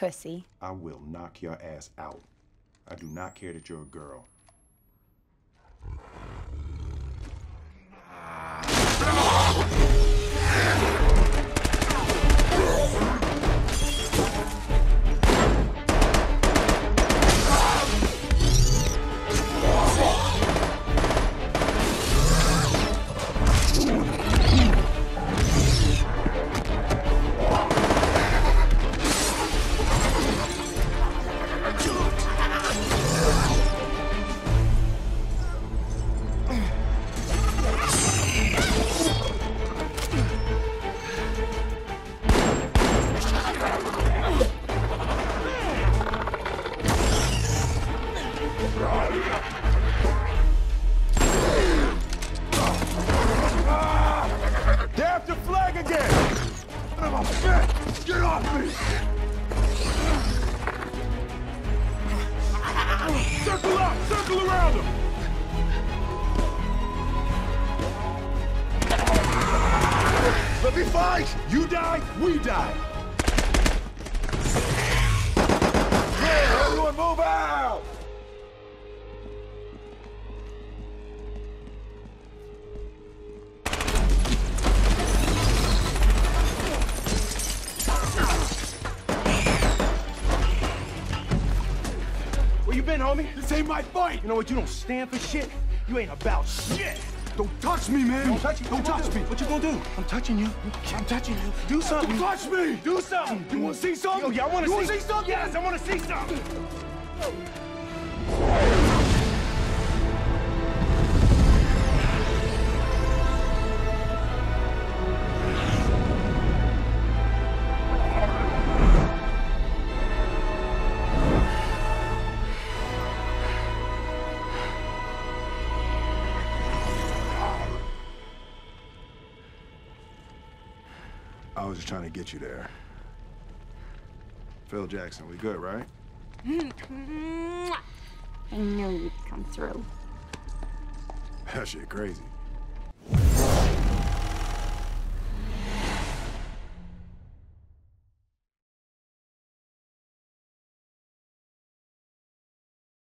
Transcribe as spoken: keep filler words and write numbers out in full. Pussy. I will knock your ass out. I do not care that you're a girl. Dab the flag again! Son of a bitch! Get off me! Circle up! Circle around him! Let me fight! You die, we die! Yeah, everyone move out! Where you been, homie? This ain't my fight! You know what? You don't stand for shit. You ain't about shit! Don't touch me, man! Don't touch me! Don't touch me! What you gonna do? I'm touching you. I'm touching you. Do something! Don't touch me! Do something! You wanna see something? Yo, yeah, I wanna see- You wanna see something? Yes, I wanna see something! I was just trying to get you there. Phil Jackson, we good, right? I knew you'd come through. That shit crazy.